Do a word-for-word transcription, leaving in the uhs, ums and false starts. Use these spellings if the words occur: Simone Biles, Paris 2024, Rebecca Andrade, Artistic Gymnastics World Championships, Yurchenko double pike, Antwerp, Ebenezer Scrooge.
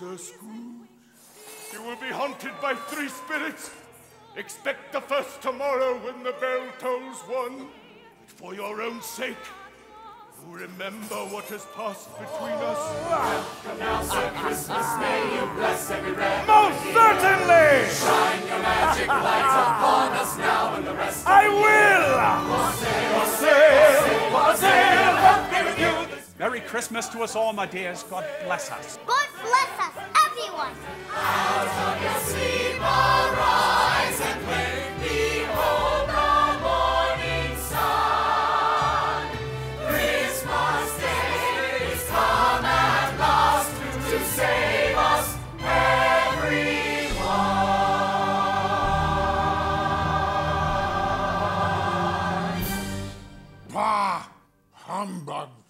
Ebenezer Scrooge. You will be haunted by three spirits. Expect the first tomorrow when the bell tolls one. But for your own sake, you remember what has passed between us. Welcome now, Sir Christmas. May you bless every breath. Most certainly! Shine your magic lights upon us now and the rest of I will! We'll sail, we'll sail, we'll sail. Merry Christmas to us all, my dears. God bless us. God bless us, everyone! Out of your sleep, arise and wake, behold the morning sun. Christmas Day is come at last to save us, everyone. Bah! Humbug!